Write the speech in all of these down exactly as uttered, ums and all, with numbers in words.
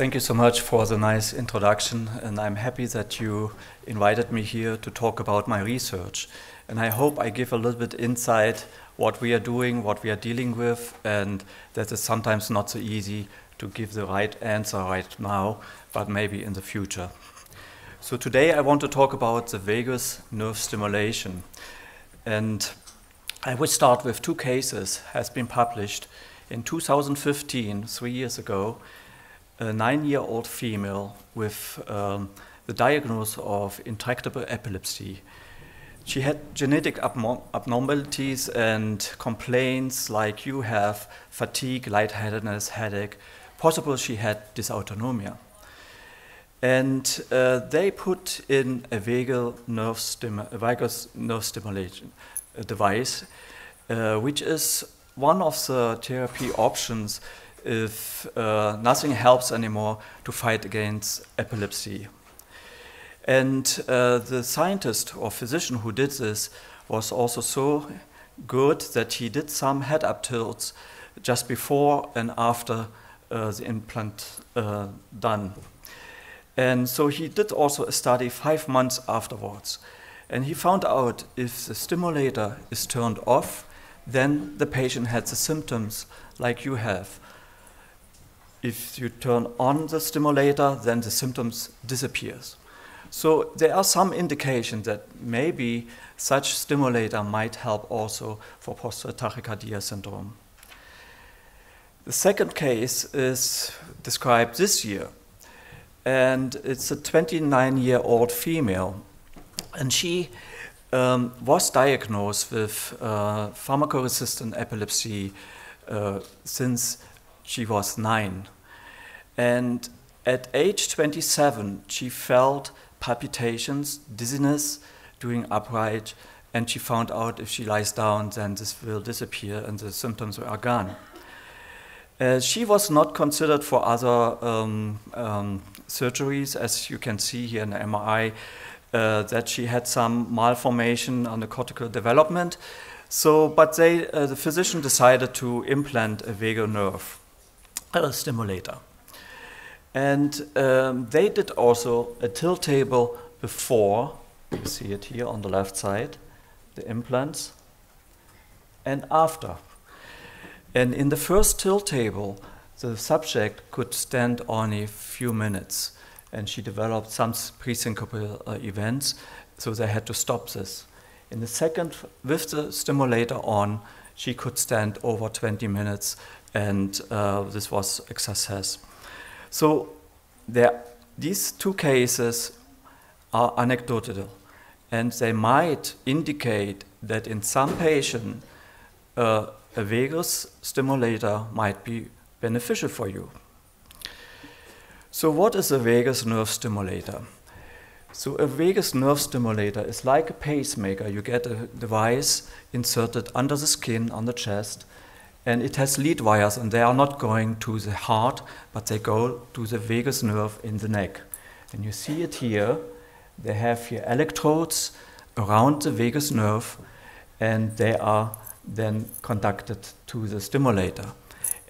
Thank you so much for the nice introduction, and I'm happy that you invited me here to talk about my research. And I hope I give a little bit insight what we are doing, what we are dealing with, and that is sometimes not so easy to give the right answer right now, but maybe in the future. So today I want to talk about the vagus nerve stimulation. And I will start with two cases has been published in two thousand fifteen, three years ago, a nine-year-old female with um, the diagnosis of intractable epilepsy. She had genetic abnorm abnormalities and complaints like you have fatigue, lightheadedness, headache. Possible she had dysautonomia. And uh, they put in a vagal nerve stimu- vagus nerve stimulation device, uh, which is one of the therapy options if uh, nothing helps anymore to fight against epilepsy. And uh, the scientist or physician who did this was also so good that he did some head up tilts just before and after uh, the implant uh, done. And so he did also a study five months afterwards. And he found out if the stimulator is turned off, then the patient had the symptoms like you have. If you turn on the stimulator, then the symptoms disappears. So there are some indications that maybe such stimulator might help also for postural tachycardia syndrome. The second case is described this year, and it's a twenty-nine-year-old female, and she um, was diagnosed with uh, pharmacoresistant epilepsy uh, since she was nine. And at age twenty-seven, she felt palpitations, dizziness during upright, and she found out if she lies down, then this will disappear and the symptoms are gone. Uh, she was not considered for other um, um, surgeries, as you can see here in the M R I, uh, that she had some malformation on the cortical development. So, but they, uh, the physician decided to implant a vagal nerve a stimulator. And um, they did also a tilt table before, you see it here on the left side, the implants, and after. And in the first tilt table, the subject could stand only a few minutes, and she developed some presyncopal uh, events, so they had to stop this. In the second, with the stimulator on, she could stand over twenty minutes, and uh, this was a success. So there, these two cases are anecdotal, and they might indicate that in some patient, uh, a vagus stimulator might be beneficial for you. So what is a vagus nerve stimulator? So a vagus nerve stimulator is like a pacemaker. You get a device inserted under the skin, on the chest, and it has lead wires, and they are not going to the heart, but they go to the vagus nerve in the neck. And you see it here. They have here electrodes around the vagus nerve, and they are then conducted to the stimulator.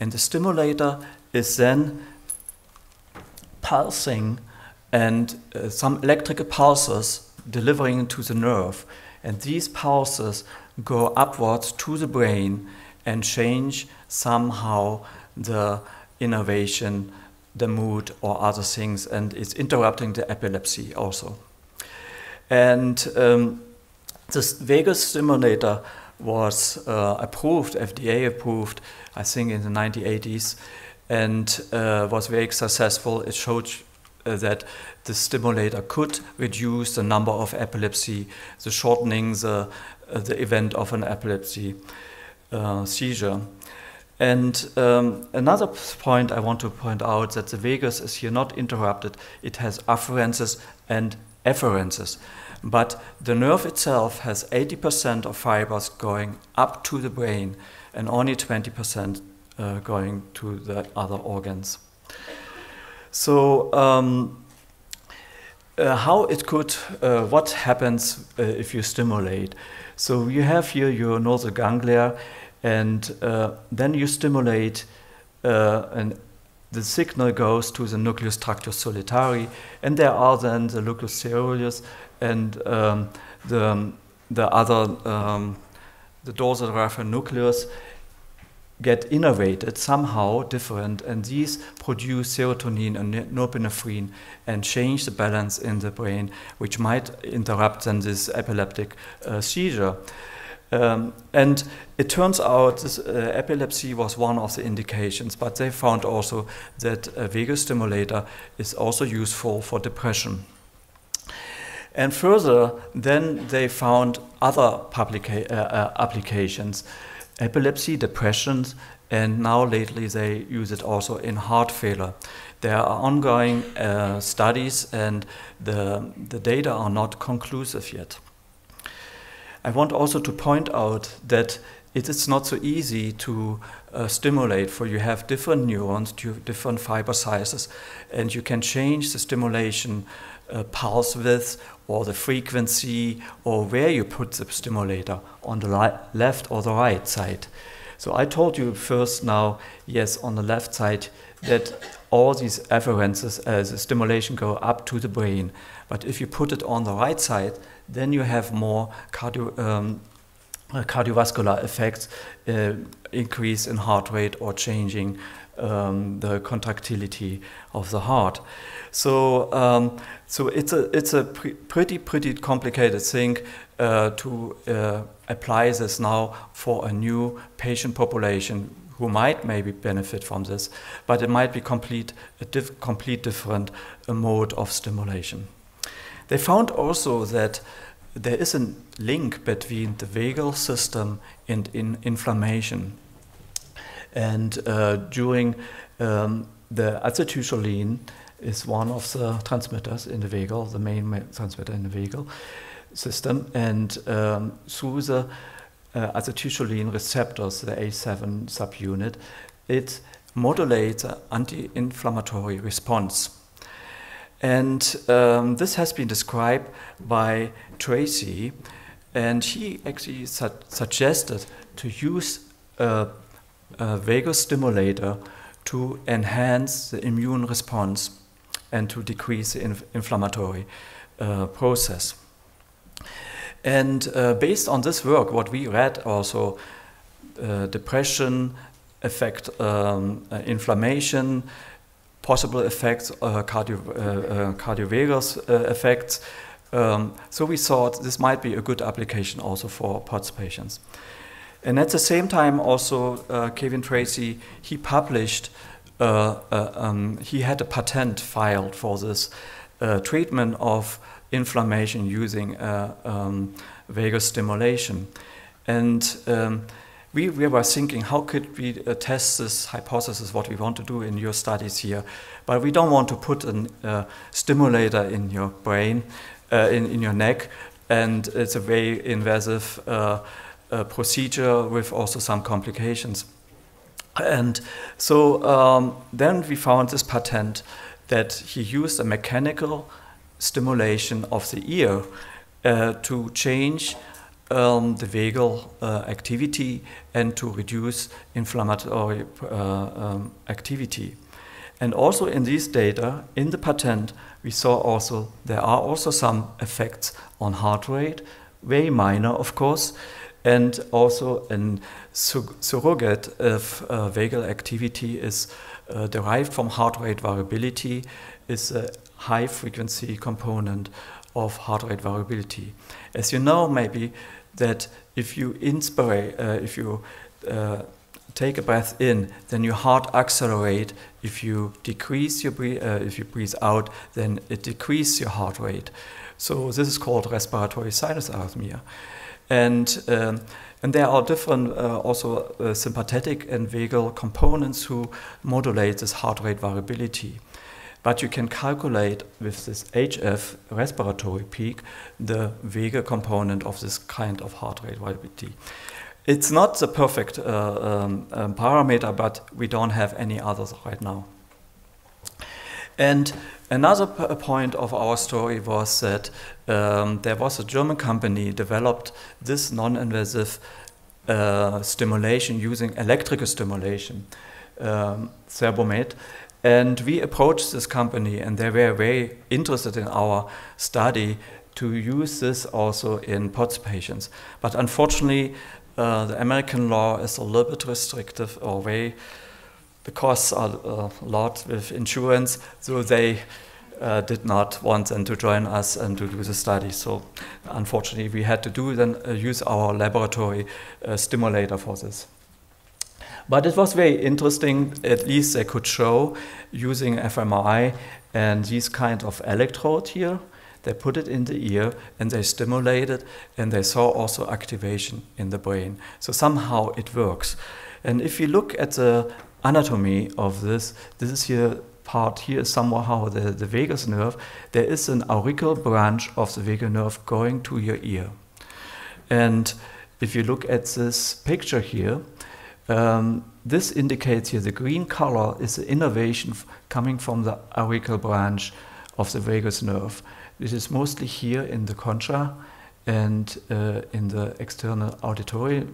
And the stimulator is then pulsing, and uh, some electrical pulses delivering to the nerve. And these pulses go upwards to the brain and change somehow the innervation, the mood, or other things, and it's interrupting the epilepsy also. And um, this vagus stimulator was uh, approved, F D A approved, I think in the nineteen eighties, and uh, was very successful. It showed uh, that the stimulator could reduce the number of epilepsy, the shortening the, uh, the event of an epilepsy. Uh, seizure. And um, another point I want to point out that the vagus is here not interrupted. It has afferences and efferences. But the nerve itself has eighty percent of fibers going up to the brain and only twenty percent uh, going to the other organs. So um, uh, how it could, uh, what happens uh, if you stimulate? So you have here your nasal ganglia, and uh, then you stimulate uh, an the signal goes to the nucleus tractus solitarii, and there are then the locus ceruleus and um, the, the other, um, the dorsal raphe nucleus get innervated somehow different, and these produce serotonin and norepinephrine and change the balance in the brain, which might interrupt then this epileptic uh, seizure. Um, and it turns out this, uh, epilepsy was one of the indications, but they found also that a vagus stimulator is also useful for depression. And further, then they found other publica- uh, applications, epilepsy, depressions, and now lately they use it also in heart failure. There are ongoing uh, studies, and the, the data are not conclusive yet. I want also to point out that it is not so easy to uh, stimulate, for you have different neurons, you have different fiber sizes, and you can change the stimulation uh, pulse width or the frequency or where you put the stimulator, on the li left or the right side. So I told you first now, yes, on the left side, that all these afferences as a stimulation go up to the brain. But if you put it on the right side, then you have more cardio, um, cardiovascular effects, uh, increase in heart rate or changing um, the contractility of the heart. So, um, so it's a, it's a pre pretty, pretty complicated thing uh, to uh, apply this now for a new patient population who might maybe benefit from this, but it might be complete, a diff complete different uh, mode of stimulation. They found also that there is a link between the vagal system and in inflammation. And uh, during um, the acetylcholine is one of the transmitters in the vagal, the main transmitter in the vagal system, and um, through the uh, acetylcholine receptors, the A seven subunit, it modulates an anti-inflammatory response. And um, this has been described by Tracy, and he actually su suggested to use a, a vagus stimulator to enhance the immune response and to decrease the inf inflammatory uh, process. And uh, based on this work, what we read also, uh, depression, affect um, uh, inflammation, possible effects, uh, cardio, uh, uh, cardiovagus uh, effects. Um, so we thought this might be a good application also for P O T S patients. And at the same time also, uh, Kevin Tracy, he published, uh, uh, um, he had a patent filed for this uh, treatment of inflammation using uh, um, vagus stimulation. And um, We, we were thinking, how could we uh, test this hypothesis, what we want to do in your studies here? But we don't want to put a uh, stimulator in your brain, uh, in, in your neck, and it's a very invasive uh, uh, procedure with also some complications. And so um, then we found this patent that he used a mechanical stimulation of the ear uh, to change Um, the vagal uh, activity and to reduce inflammatory uh, um, activity. And also in these data, in the patent, we saw also there are also some effects on heart rate, very minor of course, and also a sur surrogate of uh, vagal activity is uh, derived from heart rate variability, is a high frequency component of heart rate variability. As you know maybe, that if you inspire, uh, if you uh, take a breath in, then your heart accelerates. If you decrease your breath, uh, if you breathe out, then it decreases your heart rate. So this is called respiratory sinus arrhythmia, and um, and there are different uh, also uh, sympathetic and vagal components who modulate this heart rate variability. But you can calculate with this H F respiratory peak the vagal component of this kind of heart rate variability. It's not the perfect uh, um, um, parameter, but we don't have any others right now. And another point of our story was that um, there was a German company developed this non-invasive uh, stimulation using electrical stimulation, um, CERBOMED, And we approached this company, and they were very interested in our study to use this also in P O T S patients. But unfortunately, uh, the American law is a little bit restrictive, or way, the costs are a lot with insurance, so they uh, did not want them to join us and to do the study. So unfortunately, we had to do then uh, use our laboratory uh, stimulator for this. But it was very interesting. At least they could show using fMRI and these kind of electrode here. They put it in the ear and they stimulated, and they saw also activation in the brain. So somehow it works. And if you look at the anatomy of this, this is here part here is somehow the, the vagus nerve. There is an auricular branch of the vagus nerve going to your ear. And if you look at this picture here, Um, this indicates here the green color is the innervation coming from the auricular branch of the vagus nerve. This is mostly here in the concha and uh, in the external auditory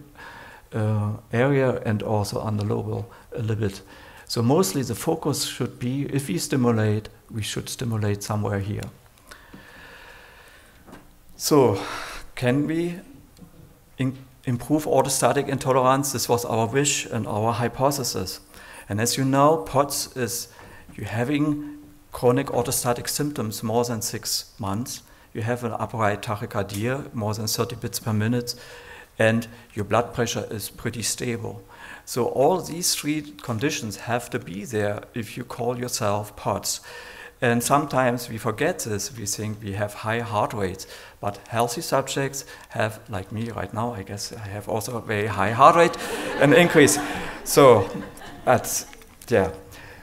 uh, area, and also on the lobal a little bit. So mostly the focus should be, if we stimulate, we should stimulate somewhere here. So can we in improve orthostatic intolerance? This was our wish and our hypothesis. And as you know, P O T S is, you're having chronic orthostatic symptoms more than six months. You have an upright tachycardia, more than thirty beats per minute, and your blood pressure is pretty stable. So all these three conditions have to be there if you call yourself P O T S. And sometimes we forget this. We think we have high heart rates, but healthy subjects have, like me right now, I guess I have also a very high heart rate, an increase. So, that's, yeah.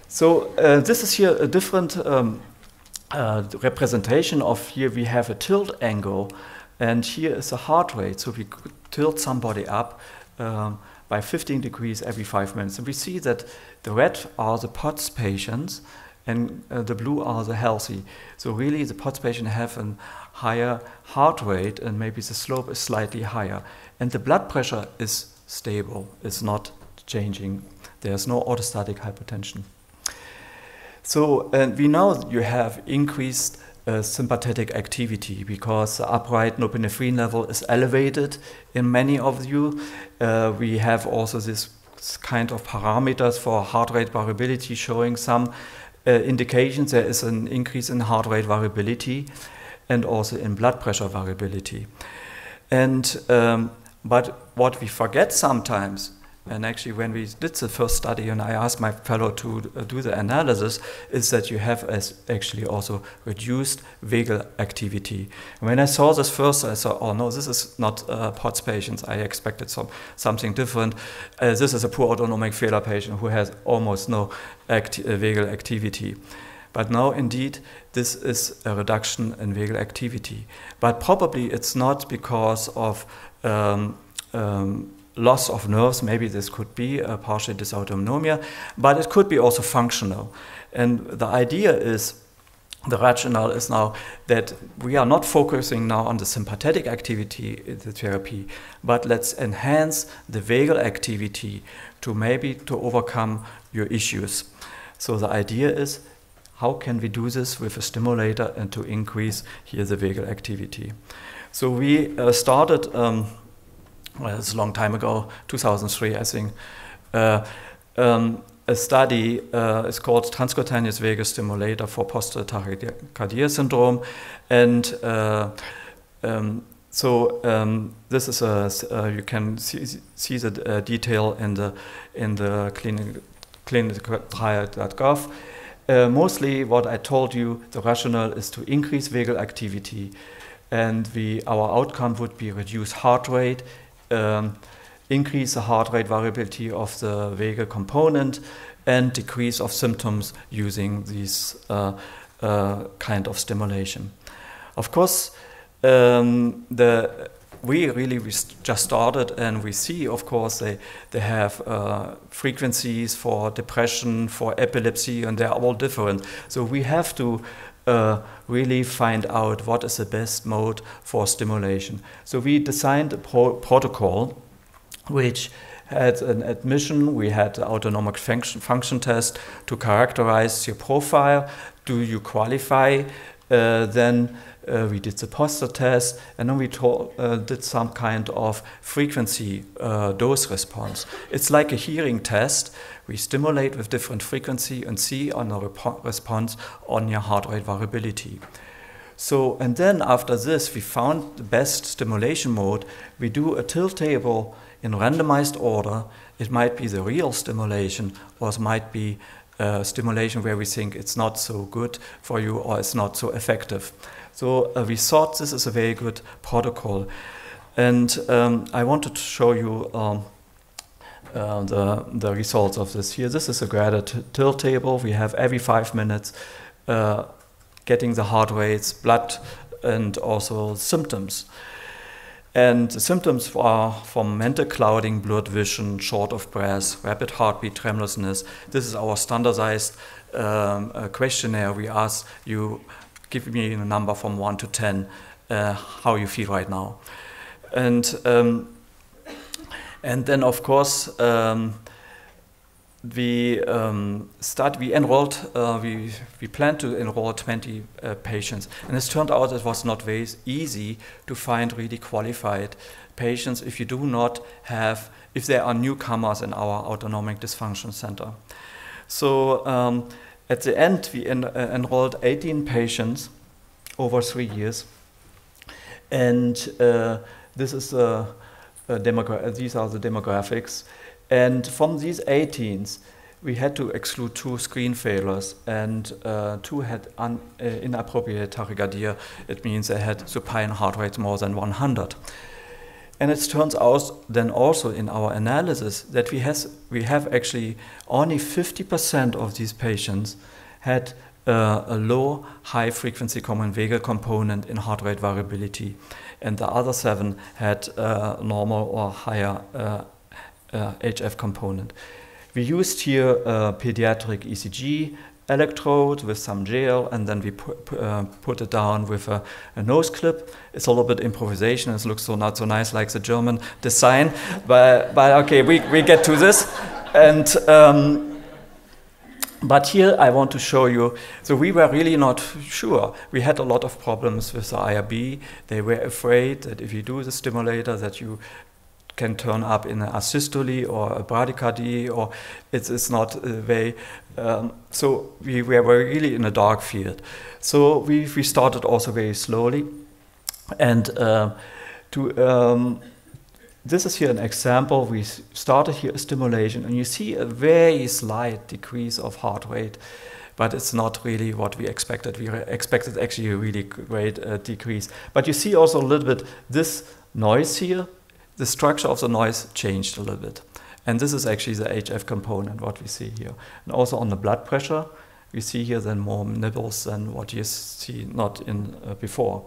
So uh, this is here a different um, uh, representation of here. We have a tilt angle, and here is a heart rate. So we could tilt somebody up um, by fifteen degrees every five minutes. And we see that the red are the P O T S patients, and uh, the blue are the healthy. So really the P O T S patient have a higher heart rate, and maybe the slope is slightly higher. And the blood pressure is stable, it's not changing. There's no orthostatic hypotension. So and we know you have increased uh, sympathetic activity because the upright norepinephrine level is elevated in many of you. Uh, we have also this kind of parameters for heart rate variability showing some Uh, indications. There is an increase in heart rate variability and also in blood pressure variability. And um, but what we forget sometimes, and actually when we did the first study and I asked my fellow to uh, do the analysis, is that you have as actually also reduced vagal activity. And when I saw this first, I saw, oh no, this is not uh, P O T S patients. I expected some, something different. Uh, this is a poor autonomic failure patient who has almost no acti uh, vagal activity. But now indeed, this is a reduction in vagal activity. But probably it's not because of um, um, loss of nerves. Maybe this could be a partial dysautonomia, but it could be also functional. And the idea is, the rationale is now that we are not focusing now on the sympathetic activity in the therapy, but let's enhance the vagal activity to maybe to overcome your issues. So the idea is, how can we do this with a stimulator and to increase here the vagal activity? So we uh, started um, well, it's a long time ago, two thousand three, I think. Uh, um, a study uh, is called Transcutaneous Vagus Stimulator for Posterior Tachycardia Syndrome. And uh, um, so um, this is a, uh, you can see, see the uh, detail in the, in the clinical trial dot gov. Uh, mostly what I told you, the rationale is to increase vagal activity. And we, our outcome would be reduced heart rate, Um, increase the heart rate variability of the vagal component, and decrease of symptoms using these uh, uh, kind of stimulation. Of course, um, the we really we just started, and we see, of course, they, they have uh, frequencies for depression, for epilepsy, and they are all different. So we have to Uh, really find out what is the best mode for stimulation. So we designed a pro protocol which at an admission, we had an autonomic function, function test to characterize your profile. Do you qualify? Uh, then uh, we did the posture test, and then we uh, did some kind of frequency uh, dose response. It's like a hearing test. We stimulate with different frequency and see on the response on your heart rate variability. So, and then after this, we found the best stimulation mode. We do a tilt table in randomized order. It might be the real stimulation, or it might be uh, stimulation where we think it's not so good for you or it's not so effective. So uh, we thought this is a very good protocol. And um, I wanted to show you um, uh, the, the results of this here. This is a graded tilt table. We have every five minutes uh, getting the heart rates, blood, and also symptoms. And the symptoms are from mental clouding, blurred vision, short of breath, rapid heartbeat, tremulousness. This is our standardized um, uh, questionnaire. We ask you, give me a number from one to ten, uh, how you feel right now. And, um, and then, of course, um, We um, start. We enrolled. Uh, we we planned to enroll twenty uh, patients, and it turned out it was not very easy to find really qualified patients if you do not have if there are newcomers in our autonomic dysfunction center. So um, at the end, we en uh, enrolled eighteen patients over three years, and uh, this is uh, a demogra These are the demographics. And from these eighteens, we had to exclude two screen failures, and uh, two had un, uh, inappropriate tachycardia. It means they had supine heart rates more than one hundred. And it turns out then also in our analysis that we, has, we have actually only fifty percent of these patients had uh, a low high-frequency common vagal component in heart rate variability, and the other seven had uh, normal or higher uh, Uh, H F component. We used here a pediatric E C G electrode with some gel, and then we pu uh, put it down with a, a nose clip. It's a little bit improvisation. It looks so not so nice like the German design, but, but okay, we, we get to this. And um, but here I want to show you, so we were really not sure. We had a lot of problems with the I R B. They were afraid that if you do the stimulator that you can turn up in an asystole or a bradycardia, or it's, it's not a way. Um, so we were really in a dark field. So we, we started also very slowly. And uh, to, um, this is here an example. We started here a stimulation, and you see a very slight decrease of heart rate, but it's not really what we expected. We expected actually a really great uh, decrease. But you see also a little bit this noise here. The structure of the noise changed a little bit. And this is actually the H F component, what we see here. And also on the blood pressure, we see here then more nibbles than what you see not in uh, before.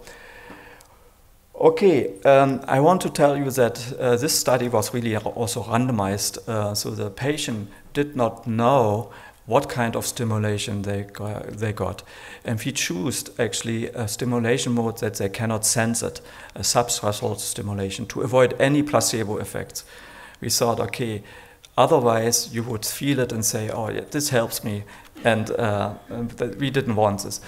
Okay, um, I want to tell you that uh, this study was really also randomized. Uh, so the patient did not know what kind of stimulation they, uh, they got. And we choose actually a stimulation mode that they cannot sense it, a subthreshold stimulation, to avoid any placebo effects. We thought, okay, otherwise you would feel it and say, oh, yeah, this helps me, and, uh, and that we didn't want this.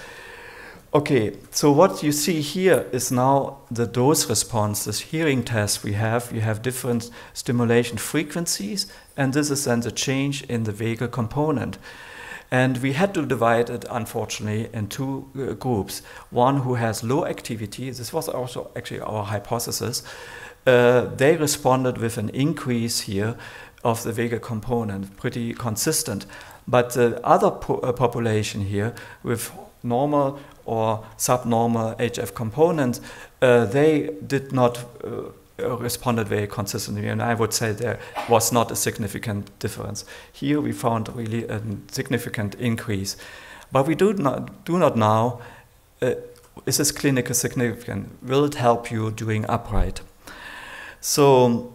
Okay, so what you see here is now the dose response, this hearing test we have. We have different stimulation frequencies, and this is then the change in the vagal component. And we had to divide it, unfortunately, in two uh, groups. One who has low activity, this was also actually our hypothesis, uh, they responded with an increase here of the vagal component, pretty consistent. But the other po uh, population here with normal or subnormal H F components, uh, they did not uh, responded very consistently, and I would say there was not a significant difference. Here we found really a significant increase, but we do not do not know uh, is this clinically significant? Will it help you doing upright? So.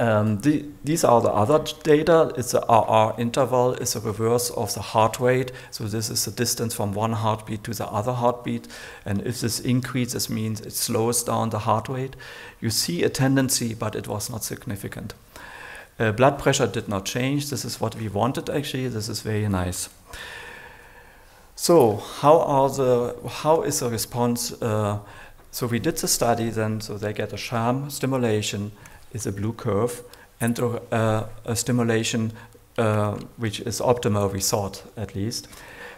Um, the, these are the other data. It's the R R interval. It's a reverse of the heart rate. So this is the distance from one heartbeat to the other heartbeat. And if this increases, means it slows down the heart rate. You see a tendency, but it was not significant. Uh, blood pressure did not change. This is what we wanted, actually. This is very nice. So how are the how is the response? Uh, so we did the study then. So they get a sham stimulation, is a blue curve, and uh, a stimulation uh, which is optimal, we thought at least.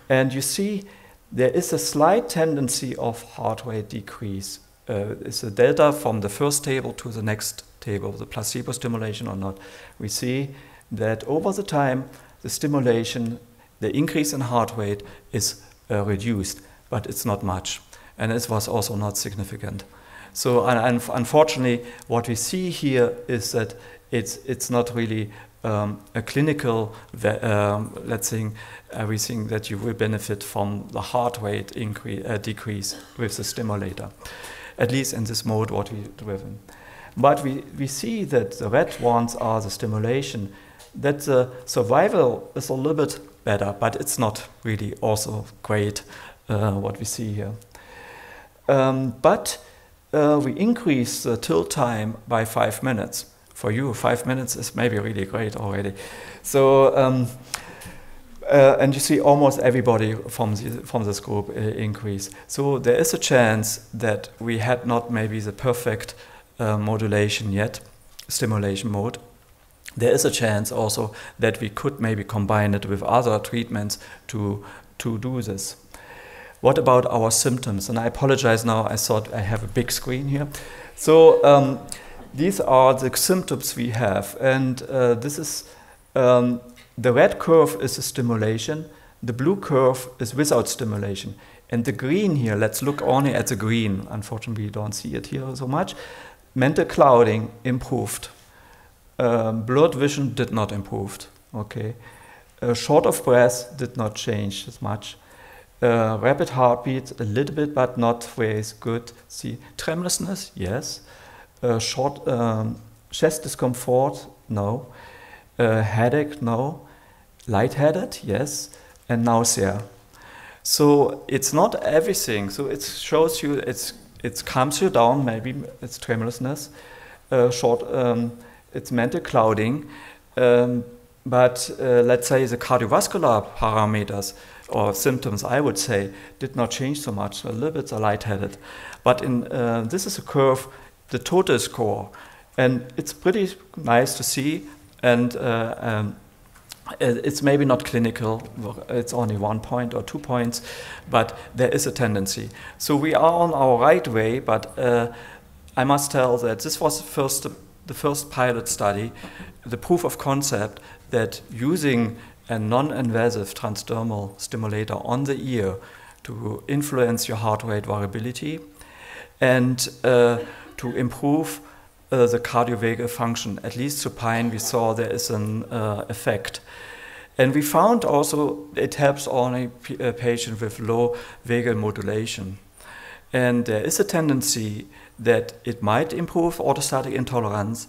And you see, there is a slight tendency of heart rate decrease. Uh, it's a delta from the first table to the next table, the placebo stimulation or not. We see that over the time, the stimulation, the increase in heart rate is uh, reduced, but it's not much. And it was also not significant. So and, and unfortunately, what we see here is that it's, it's not really Um, a clinical, um, let's say, everything that you will benefit from the heart rate increase, uh, decrease with the stimulator, at least in this mode what we driven. But we, we see that the red ones are the stimulation, that the survival is a little bit better, but it's not really also great uh, what we see here. Um, but uh, we increase the till time by five minutes. For you, five minutes is maybe really great already. So, um, uh, and you see almost everybody from the, from this group uh, increase. So there is a chance that we had not maybe the perfect uh, modulation yet, stimulation mode. There is a chance also that we could maybe combine it with other treatments to to do this. What about our symptoms? And I apologize now. I thought I have a big screen here. So. Um, These are the symptoms we have, and uh, this is um, the red curve is a stimulation, the blue curve is without stimulation, and the green here, let's look only at the green, unfortunately you don't see it here so much, mental clouding improved, um, blurred vision did not improve, okay, uh, short of breath did not change as much, uh, rapid heartbeat a little bit but not very good, see, tremulousness, yes. Uh, short um, chest discomfort, no. Uh, headache, no. Lightheaded, yes. And nausea. So it's not everything. So it shows you, it's, it calms you down, maybe it's tremulousness. Uh, short, um, it's mental clouding. Um, but uh, let's say the cardiovascular parameters or symptoms, I would say, did not change so much. A little bit are lightheaded. But in, uh, this is a curve, the total score, and it's pretty nice to see, and uh, um, it's maybe not clinical, it's only one point or two points, but there is a tendency. So we are on our right way, but uh, I must tell that this was the first, the first pilot study, the proof of concept that using a non-invasive transdermal stimulator on the ear to influence your heart rate variability, and uh, to improve uh, the cardiovagal function. At least supine, we saw there is an uh, effect. And we found also it helps only a patient with low vagal modulation. And there is a tendency that it might improve orthostatic intolerance,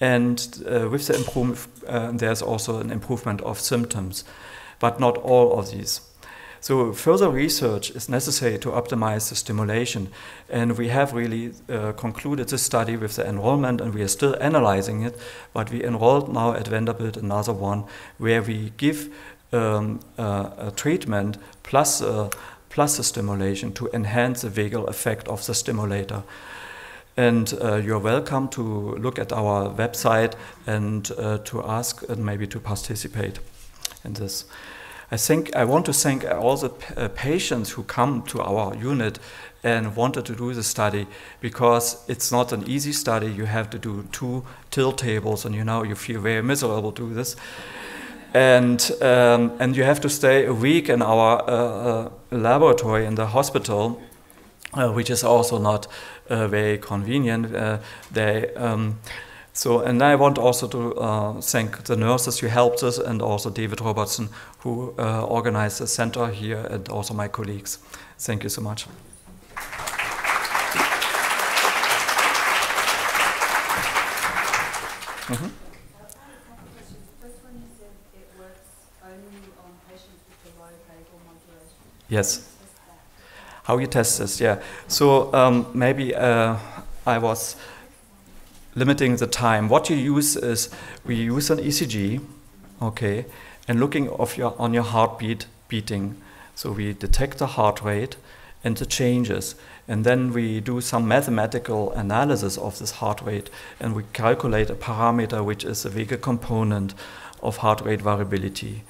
and uh, with the improve, uh, there's also an improvement of symptoms, but not all of these. So further research is necessary to optimize the stimulation, and we have really uh, concluded this study with the enrollment, and we are still analyzing it, but we enrolled now at Vanderbilt another one where we give um, uh, a treatment plus, uh, plus the stimulation to enhance the vagal effect of the stimulator. And uh, you're welcome to look at our website and uh, to ask and maybe to participate in this. I think I want to thank all the uh, patients who come to our unit and wanted to do the study, because it's not an easy study. You have to do two till tables, and you know you feel very miserable to do this, and um, and you have to stay a week in our uh, uh, laboratory in the hospital, uh, which is also not uh, very convenient. Uh, they. Um, So, and I want also to uh, thank the nurses who helped us, and also David Robertson, who uh, organized the center here, and also my colleagues. Thank you so much. Mm-hmm. Yes. How you test this, yeah. So um, maybe uh, I was... limiting the time. What you use is, we use an E C G, okay, and looking of your, on your heartbeat beating. So we detect the heart rate and the changes. And then we do some mathematical analysis of this heart rate, and we calculate a parameter which is a vagus component of heart rate variability,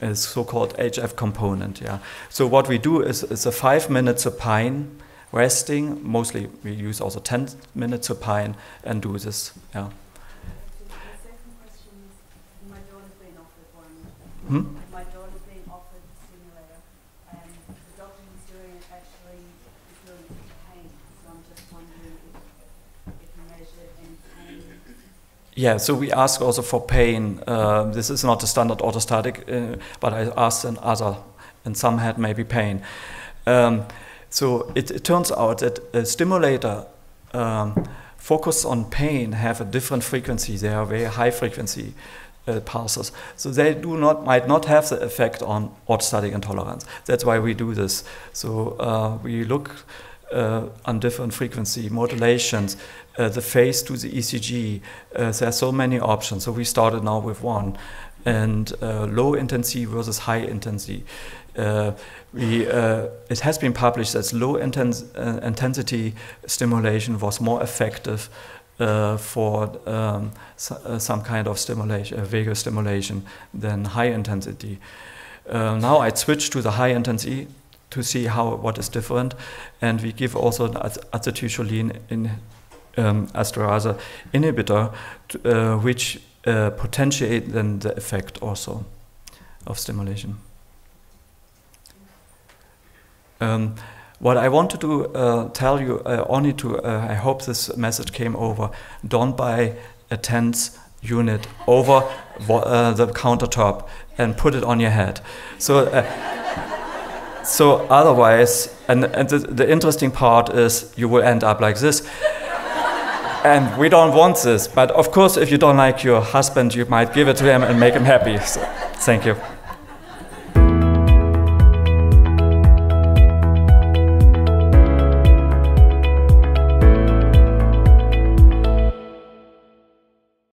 a so-called H F component. Yeah. So what we do is, is a five-minute supine resting. Mostly we use also ten-minute supine and do this. Yeah. Hmm? Yeah, so we ask also for pain. Uh, this is not a standard orthostatic, uh, but I asked an other, and some had maybe pain. Um, so it, it turns out that a stimulator um, focused on pain have a different frequency. They are very high frequency uh, pulses. So they do not, might not have the effect on orthostatic intolerance. That's why we do this. So uh, we look Uh, on different frequency modulations, uh, the phase to the E C G. Uh, there are so many options. So we started now with one, and uh, low intensity versus high intensity. Uh, we uh, it has been published that low intens uh, intensity stimulation was more effective uh, for um, so, uh, some kind of stimulation, uh, vagal stimulation, than high intensity. Uh, now I switched to the high intensity to see how what is different, and we give also an acetylcholine in um, asterase inhibitor, to, uh, which uh, potentiate then the effect also of stimulation. Um, what I wanted to uh, tell you uh, only to uh, I hope this message came over: don't buy a tense unit over uh, the countertop and put it on your head. So. Uh, So otherwise, and, and the, the interesting part is you will end up like this. And we don't want this. But of course, if you don't like your husband, you might give it to him and make him happy. So, thank you.